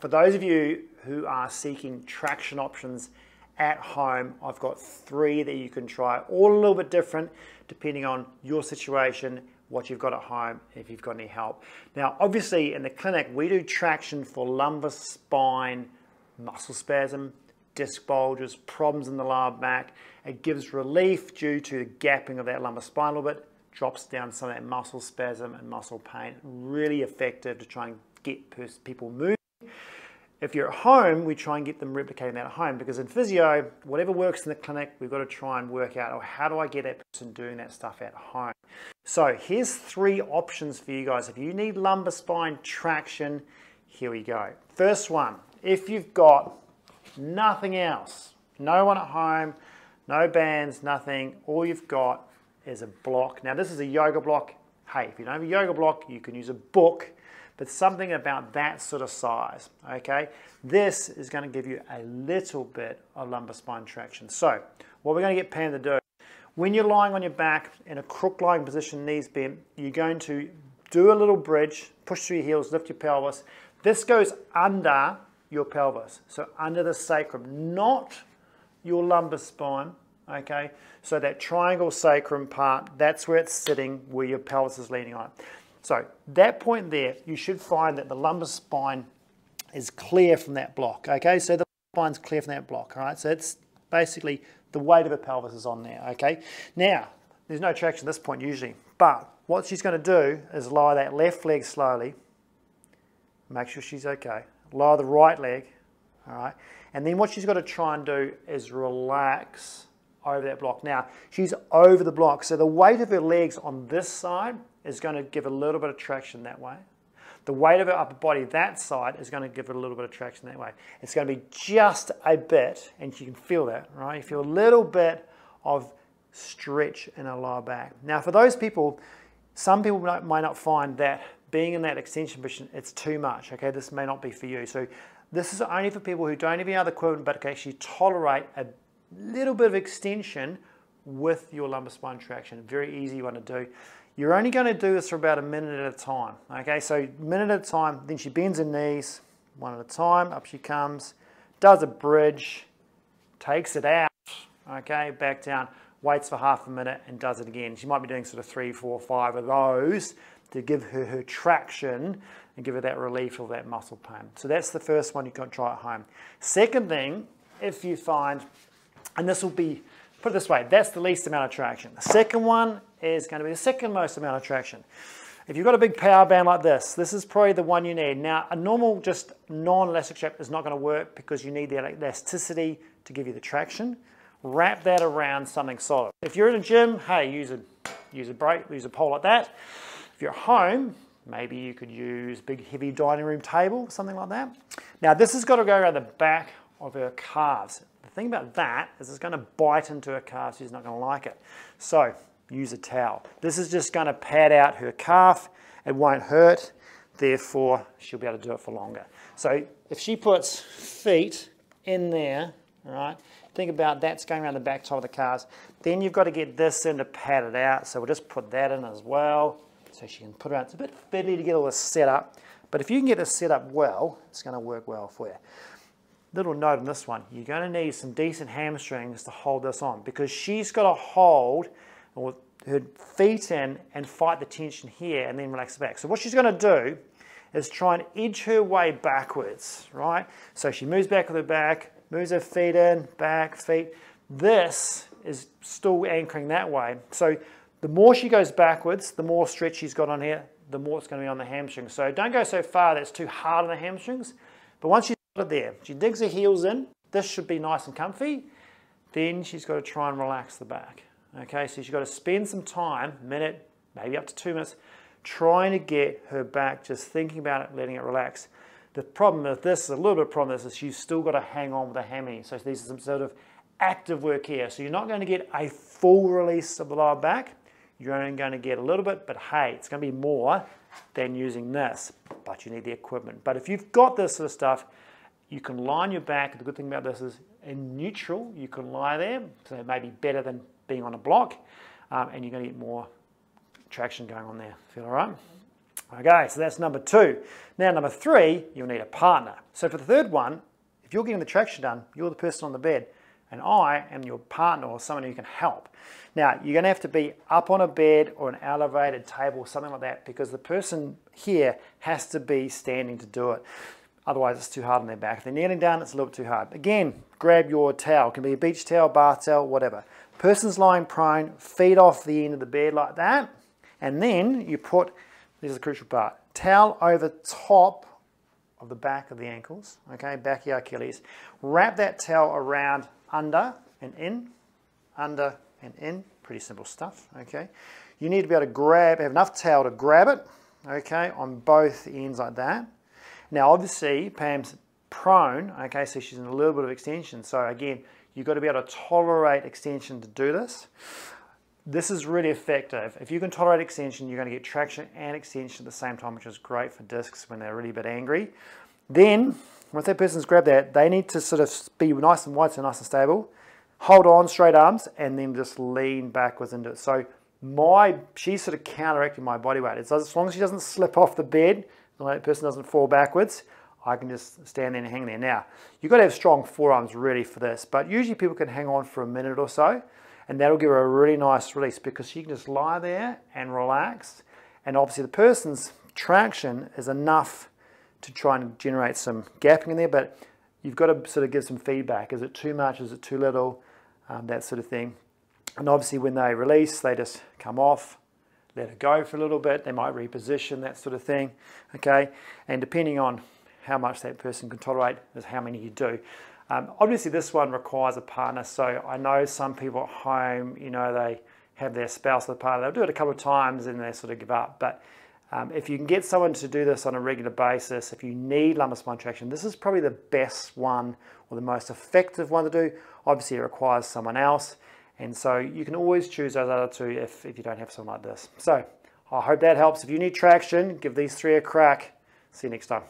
For those of you who are seeking traction options at home, I've got three that you can try, all a little bit different depending on your situation, what you've got at home, if you've got any help. Now, obviously in the clinic, we do traction for lumbar spine, muscle spasm, disc bulges, problems in the lower back. It gives relief due to the gapping of that lumbar spine a little bit, drops down some of that muscle spasm and muscle pain. Really effective to try and get people moving. If you're at home, we try and get them replicating that at home, because in physio, whatever works in the clinic, we've got to try and work out, oh, how do I get that person doing that stuff at home? So here's three options for you guys. If you need lumbar spine traction, here we go. First one, if you've got nothing else, no one at home, no bands, nothing, all you've got is a block. Now this is a yoga block. Hey, if you don't have a yoga block, you can use a book, but something about that sort of size, okay? This is gonna give you a little bit of lumbar spine traction. So, what we're gonna get Pam to do, when you're lying on your back in a crook lying position, knees bent, you're going to do a little bridge, push through your heels, lift your pelvis. This goes under your pelvis, so under the sacrum, not your lumbar spine, okay? So that triangle sacrum part, that's where it's sitting, where your pelvis is leaning on it. So that point there, you should find that the lumbar spine is clear from that block, okay? So the spine's clear from that block, all right? So it's basically the weight of the pelvis is on there, okay? Now, there's no traction at this point usually, but what she's gonna do is lower that left leg slowly, make sure she's okay, lower the right leg, all right? And then what she's gotta try and do is relax over that block. Now, she's over the block, so the weight of her legs on this side is going to give a little bit of traction that way. The weight of her upper body that side is going to give it a little bit of traction that way. It's going to be just a bit, and you can feel that, right? You feel a little bit of stretch in her lower back. Now for those people, some people might not find that being in that extension position, it's too much, okay? This may not be for you. So this is only for people who don't have any other equipment, but can actually tolerate a little bit of extension with your lumbar spine traction. Very easy one to do. You're only going to do this for about a minute at a time, okay? So minute at a time, then she bends her knees, one at a time, up she comes, does a bridge, takes it out, okay, back down, waits for half a minute and does it again. She might be doing sort of 3, 4, 5 of those to give her her traction and give her that relief of that muscle pain. So that's the first one you can try at home. Second thing, if you find, and this will be, put it this way, that's the least amount of traction. The second one is going to be the second most amount of traction. If you've got a big power band like this, this is probably the one you need. Now, a normal just non-elastic strap is not going to work because you need the elasticity to give you the traction. Wrap that around something solid. If you're in a gym, hey, use a brake, use a pole like that. If you're at home, maybe you could use a big heavy dining room table, something like that. Now, this has got to go around the back of her calves. The thing about that is it's going to bite into her calf, she's not going to like it. So use a towel. This is just going to pad out her calf, it won't hurt, therefore she'll be able to do it for longer. So if she puts feet in there, all right, think about that's going around the back top of the calves, then you've got to get this in to pad it out, so we'll just put that in as well, so she can put it out. It's a bit fiddly to get all this set up, but if you can get this set up well, it's going to work well for you. Little note on this one, you're going to need some decent hamstrings to hold this on, because she's got to hold her feet in and fight the tension here and then relax back. So what she's going to do is try and edge her way backwards, right? So she moves back with her back, moves her feet in, back, feet. This is still anchoring that way. So the more she goes backwards, the more stretch she's got on here, the more it's going to be on the hamstrings. So don't go so far that's too hard on the hamstrings, but once she's got it there, she digs her heels in, this should be nice and comfy, then she's got to try and relax the back. Okay, so she's got to spend some time, minute, maybe up to 2 minutes, trying to get her back, just thinking about it, letting it relax. The problem with this, a little bit of problem with this, is she's still got to hang on with a hammy. So these are some sort of active work here. So you're not going to get a full release of the lower back. You're only going to get a little bit, but hey, it's going to be more than using this. But you need the equipment. But if you've got this sort of stuff, you can line your back. The good thing about this is in neutral, you can lie there. So it may be better than being on a block, and you're going to get more traction going on there. Feel all right? Okay, so that's number two. Now number three, you'll need a partner. So for the third one, if you're getting the traction done, you're the person on the bed, and I am your partner or someone who can help. Now, you're gonna have to be up on a bed or an elevated table, something like that, because the person here has to be standing to do it. Otherwise, it's too hard on their back. If they're kneeling down, it's a little bit too hard. Again, grab your towel. It can be a beach towel, bath towel, whatever. Person's lying prone, feet off the end of the bed like that, and then you put, this is the crucial part, towel over top of the back of the ankles, okay, back of your Achilles. Wrap that towel around under and in, under and in. Pretty simple stuff, okay. You need to be able to have enough towel to grab it, okay, on both ends like that. Now obviously Pam's prone, okay, so she's in a little bit of extension. So again, you've got to be able to tolerate extension to do this. This is really effective. If you can tolerate extension, you're going to get traction and extension at the same time, which is great for discs when they're really a bit angry. Then, once that person's grabbed that, they need to sort of be nice and wide, so nice and stable. Hold on, straight arms, and then just lean backwards into it. So she's sort of counteracting my body weight. It's as long as she doesn't slip off the bed, the person doesn't fall backwards, I can just stand there and hang there. Now, you've got to have strong forearms really for this, but usually people can hang on for a minute or so, and that'll give her a really nice release because she can just lie there and relax. And obviously the person's traction is enough to try and generate some gapping in there, but you've got to sort of give some feedback. Is it too much? Is it too little? That sort of thing. And obviously when they release, they just come off, let it go for a little bit. They might reposition, that sort of thing. Okay, and depending on how much that person can tolerate is how many you do. Obviously this one requires a partner, so I know some people at home, you know, they have their spouse or the partner, they'll do it a couple of times and they sort of give up. But if you can get someone to do this on a regular basis, if you need lumbar spine traction, this is probably the best one or the most effective one to do. Obviously it requires someone else, and so you can always choose those other two if you don't have someone like this. So I hope that helps. If you need traction, give these three a crack. See you next time.